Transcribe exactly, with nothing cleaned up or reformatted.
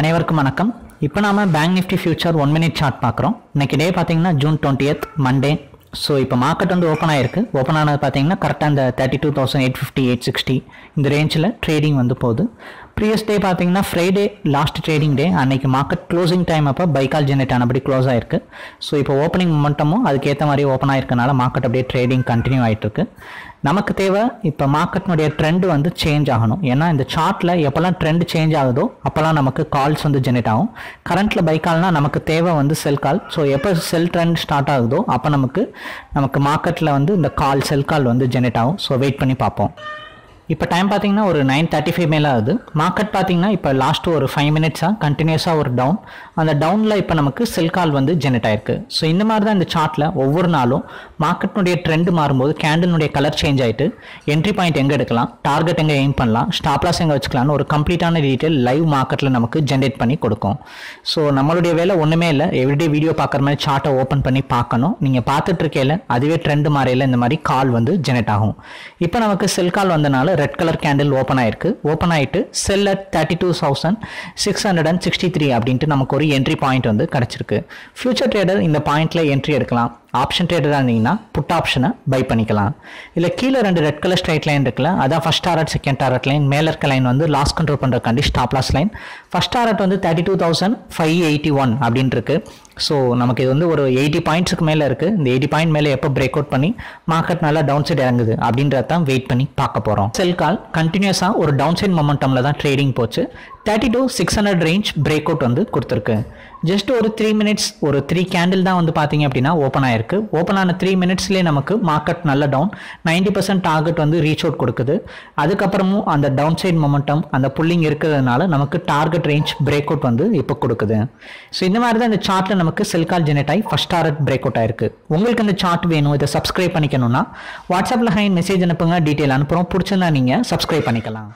அனைவருக்கும் வணக்கம். இப்போ நாம bank Nifty future one minute chart பார்க்குறோம். இன்னைக்கு டே பார்த்தீங்கன்னா ஜூன் டுவெண்ட்டியத், மண்டே. ஸோ இப்போ மார்க்கெட் வந்து ஓப்பன் ஆகிருக்கு. ஓப்பன் ஆனது பார்த்தீங்கன்னா கரெக்டாக இந்த thirty two thousand eight fifty eight sixty இந்த ரேஞ்சில் ட்ரேடிங் வந்து போகுது. ப்ரீவியஸ் டே பார்த்தீங்கன்னா ஃப்ரைடே லாஸ்ட் ட்ரேடிங் டே, அன்றைக்கி மார்க்கெட் க்ளோசிங் டைம் அப்போ பைக்கால் ஜெனரேட் ஆனபடி க்ளோஸ் ஆகிருக்கு. ஸோ இப்போ ஓப்பனிங் மொமெண்டமும் அதுக்கேற்ற மாதிரி ஓப்பன் ஆகிருக்கனால மார்க்கெட் அப்படியே ட்ரேடிங் கண்டினியூ ஆகிட்டுருக்கு. நமக்கு தேவை இப்போ மார்க்கெட்னுடைய ட்ரெண்டு வந்து சேஞ்ச் ஆகணும். ஏன்னா இந்த சார்ட்டில் எப்போல்லாம் ட்ரெண்டு சேஞ்ச் ஆகுதோ அப்போல்லாம் நமக்கு கால்ஸ் வந்து ஜெனரேட் ஆகும். கரண்ட்டில் பை கால்னால் நமக்கு தேவை வந்து செல் கால். ஸோ எப்போ செல் ட்ரெண்ட் ஸ்டார்ட் ஆகுதோ அப்போ நமக்கு நமக்கு மார்க்கெட்டில் வந்து இந்த கால் செல் கால் வந்து ஜெனரேட் ஆகும். ஸோ வெயிட் பண்ணி பார்ப்போம். இப்போ டைம் பார்த்தீங்கன்னா ஒரு நைன் தேர்ட்டி ஃபைவ் மேலே ஆகுது. மார்க்கெட் பார்த்தீங்கன்னா இப்போ லாஸ்ட் ஒரு ஃபைவ் மினிட்ஸாக கண்டினியூஸாக ஒரு டவுன், அந்த டவுனில் இப்போ நமக்கு செல் கால் வந்து ஜெனரேட் ஆயிருக்கு. ஸோ இந்த மாதிரி தான் இந்த சார்ட்டில் ஒவ்வொரு நாளும் மார்க்கெட்னுடைய ட்ரெண்டு மாறும்போது கேண்டலினுடைய கலர் சேஞ்ச் ஆகிட்டு என்ட்ரி பாயிண்ட் எங்கே எடுக்கலாம், டார்கெட் எங்கே எய்ம் பண்ணலாம், ஸ்டாப்லாஸ் எங்கே வச்சுக்கலாம்னு ஒரு கம்ப்ளீட்டான டீட்டெயில் லைவ் மார்க்கெட்டில் நமக்கு ஜென்ரேட் பண்ணி கொடுக்கும். ஸோ நம்மளுடைய வேலை ஒன்றுமே இல்லை, எவ்ரிடே வீடியோ பார்க்குற மாதிரி சார்ட்டை ஓப்பன் பண்ணி பார்க்கணும். நீங்கள் பார்த்துட்டு இருக்கையில் அதுவே ட்ரெண்டு மாறையில் இந்த மாதிரி கால் வந்து ஜெனரேட் ஆகும். இப்போ நமக்கு செல் கால் வந்தனால ரெட் கலர் கேண்டில் ஓப்பன் ஆயிருக்கு. ஓப்பன் ஆயிட்டு sell at thirty two thousand six hundred and sixty three அப்படின்ட்டு நமக்கு ஒரு என்ட்ரி பாயிண்ட் வந்து கிடைச்சிருக்கு. ஃபியூச்சர் ட்ரேடர் இந்த பாயிண்ட்ல என்ட்ரி எடுக்கலாம். ஆப்ஷன் ட்ரேடராக இருந்தீங்கன்னா புட் ஆப்ஷனை பை பண்ணிக்கலாம். இல்லை கீழே ரெண்டு ரெட் கலர் ஸ்ட்ரைட் லைன் இருக்குல்ல, அதான் first target second target line. மேலே இருக்க லைன் வந்து லாஸ் கண்ட்ரோல் பண்ணுறக்காண்டி ஸ்டாப்லாஸ் லைன். ஃபஸ்ட் டாரட் வந்து thirty two thousand five eighty one அப்படின்ட்டு இருக்கு. ஸோ நமக்கு இது வந்து ஒரு எயிட்டி பாயிண்ட்ஸுக்கு மேலே இருக்குது. இந்த எயிட்டி பாயிண்ட் மேலே எப்போ பிரேக் அவுட் பண்ணி மார்க்கெட் நல்லா டவுன் சைட் இறங்குது அப்படின்றத தான் வெயிட் பண்ணி பார்க்க போகிறோம். செல் கால் கண்டினியூஸாக ஒரு டவுன் சைட் மொமெண்டமில் தான் ட்ரேடிங் போச்சு. Thirty two six hundred range break out வந்து கொடுத்துருக்கு. ஜஸ்ட் ஒரு த்ரீ மினிட்ஸ், ஒரு த்ரீ கேண்டில் தான் வந்து பார்த்தீங்க அப்படின்னா ஓப்பன் ஆயிருக்கு. ஓப்பன் ஆன த்ரீ மினிட்ஸ்லேயே நமக்கு மார்க்கெட் நல்ல டவுன் நைன்டி பர்சன்ட் டார்கெட் வந்து ரீச் அவுட் கொடுக்குது. அதுக்கப்புறமும் அந்த டவுன் சைட் மொமெண்டம் அந்த புல்லிங் இருக்கிறதுனால நமக்கு டார்கெட் ரேஞ்ச் பிரேக் அவுட் வந்து இப்போ கொடுக்குது. ஸோ இந்த மாதிரி தான் இந்த சார்ட்டில் நமக்கு செல் கால் ஜெனரேட் ஆகி ஃபஸ்ட் டாரட் பிரேக் அவுட் ஆயிருக்கு. உங்களுக்கு இந்த சார்ட் வேணும், இதை சப்ஸ்கிரைப் பண்ணிக்கணும்னா வாட்ஸ்அப்பில் ஹை மெசேஜ் அனுப்புங்க, டீட்டெயில் அனுப்புகிறோம். பிடிச்சிருந்தா நீங்கள் சப்ஸ்கிரைப் பண்ணிக்கலாம்.